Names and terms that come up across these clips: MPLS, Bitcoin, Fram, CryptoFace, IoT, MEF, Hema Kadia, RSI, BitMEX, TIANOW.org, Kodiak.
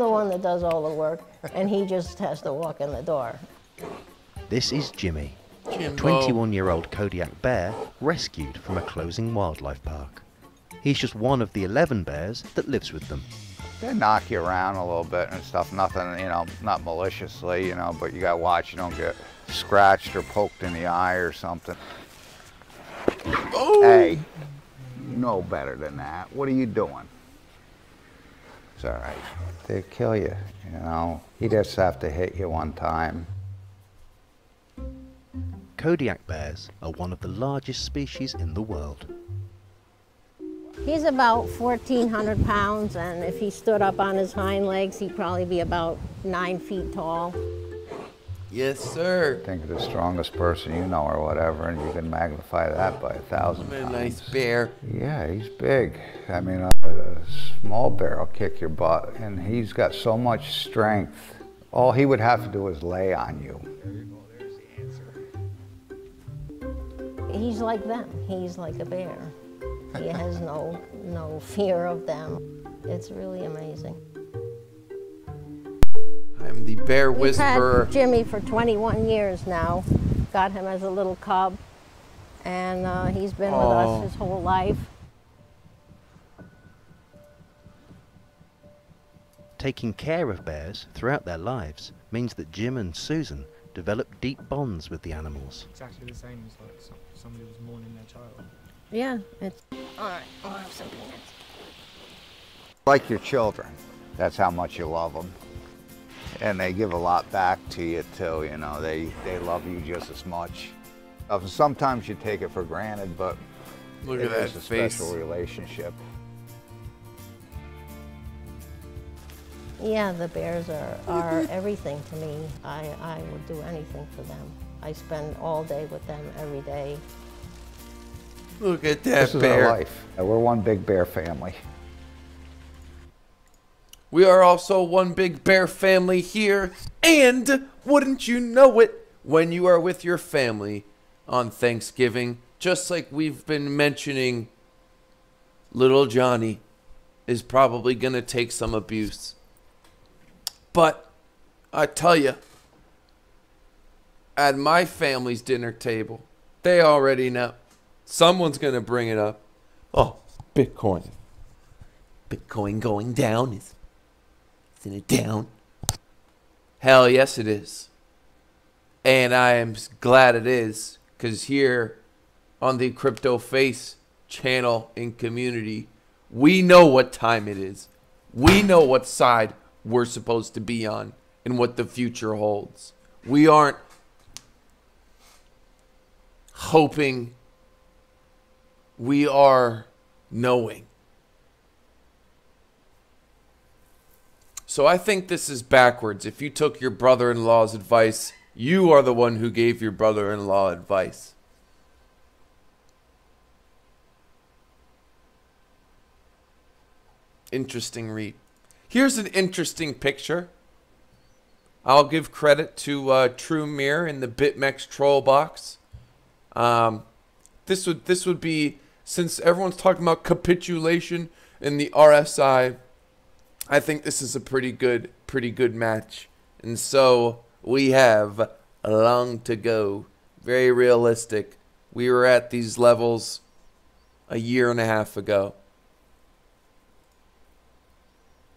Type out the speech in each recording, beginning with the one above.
I'm the one that does all the work, and he just has to walk in the door. This is Jimmy, a 21-year-old Kodiak bear rescued from a closing wildlife park. He's just one of the 11 bears that lives with them. They knock you around a little bit and stuff, nothing, you know, not maliciously, you know, but you gotta watch you don't get scratched or poked in the eye or something. Oh. Hey, you know better than that. What are you doing? It's all right. They'll kill you, you know. You just have to hit you one time. Kodiak bears are one of the largest species in the world. He's about 1,400 pounds, and if he stood up on his hind legs, he'd probably be about 9 feet tall. Yes, sir. Think of the strongest person you know or whatever, and you can magnify that by 1,000 times. A nice bear. Yeah, he's big. I mean, a small bear will kick your butt, and he's got so much strength. All he would have to do is lay on you. There you go, there's the answer. He's like them. He's like a bear. He has no fear of them. It's really amazing. I'm the bear whisperer. We've had Jimmy for 21 years now. Got him as a little cub, and he's been with us his whole life. Taking care of bears throughout their lives means that Jim and Susan develop deep bonds with the animals. Exactly the same as like somebody was mourning their child. Yeah, it's... All right, I'll have some peanuts. Like your children, that's how much you love them. And they give a lot back to you too, you know, they love you just as much. Sometimes you take it for granted, but look at that face. Special relationship. Yeah, the bears are everything to me. I would do anything for them. I spend all day with them every day. Look at that bear. This is our life. We're one big bear family. We are also one big bear family here. And wouldn't you know it, when you are with your family on Thanksgiving, just like we've been mentioning, little Johnny is probably going to take some abuse. But I tell you, at my family's dinner table, they already know. Someone's going to bring it up. Oh, Bitcoin. Bitcoin going down. Isn't it down? Hell yes, it is. And I am glad it is, because here on the CryptoFace channel and community, we know what time it is. We know what side we're supposed to be on and what the future holds. We aren't hoping. We are knowing. So I think this is backwards. If you took your brother-in-law's advice, you are the one who gave your brother-in-law advice. Interesting read. Here's an interesting picture. I'll give credit to True Mirror in the BitMEX troll box. This would be... Since everyone's talking about capitulation in the RSI, I think this is a pretty good match. And so we have long to go. Very realistic. We were at these levels a year and a half ago.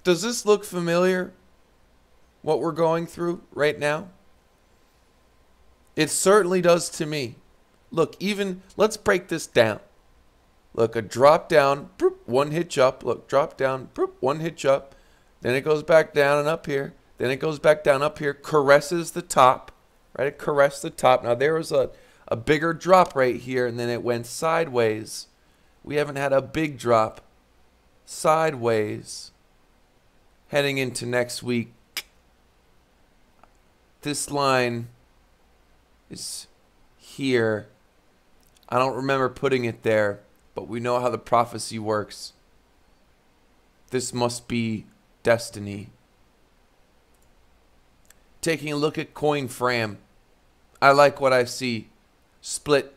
Does this look familiar? What we're going through right now? It certainly does to me. Look, even let's break this down. Look, a drop down, boop, one hitch up. Look, drop down, boop, one hitch up. Then it goes back down and up here. Then it goes back down up here, caresses the top, right? It caressed the top. Now, there was a bigger drop right here, and then it went sideways. We haven't had a big drop. Sideways. Heading into next week. This line is here. I don't remember putting it there. But we know how the prophecy works. This must be destiny. Taking a look at coin Fram. I like what I see. Split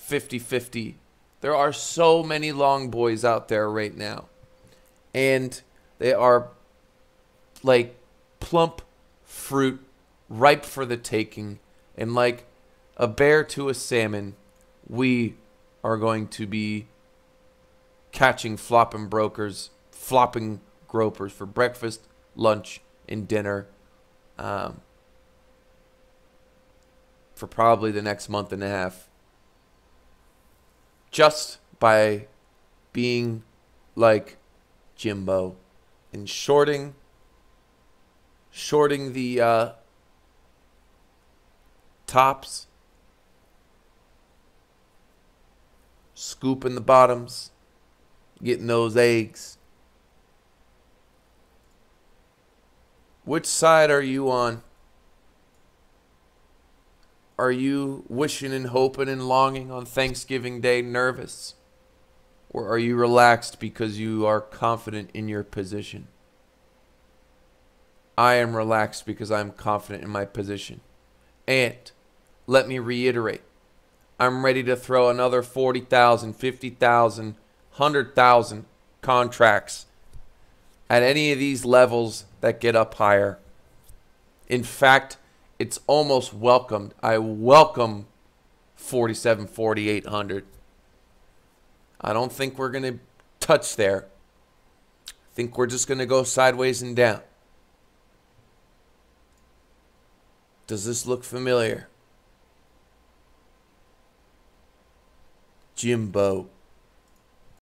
50-50. There are so many long boys out there right now. And they are like plump fruit ripe for the taking. And like a bear to a salmon, we are going to be catching flopping brokers, flopping gropers for breakfast, lunch, and dinner for probably the next month and a half. Just by being like Jimbo and shorting the tops, scooping the bottoms, getting those eggs. Which side are you on? Are you wishing and hoping and longing on Thanksgiving Day, nervous? Or are you relaxed because you are confident in your position? I am relaxed because I'm confident in my position. And let me reiterate, I'm ready to throw another 40,000, 50,000, 100,000 contracts at any of these levels that get up higher. In fact, it's almost welcomed. I welcome 47, 4,800. I don't think we're going to touch there. I think we're just going to go sideways and down. Does this look familiar? Jimbo.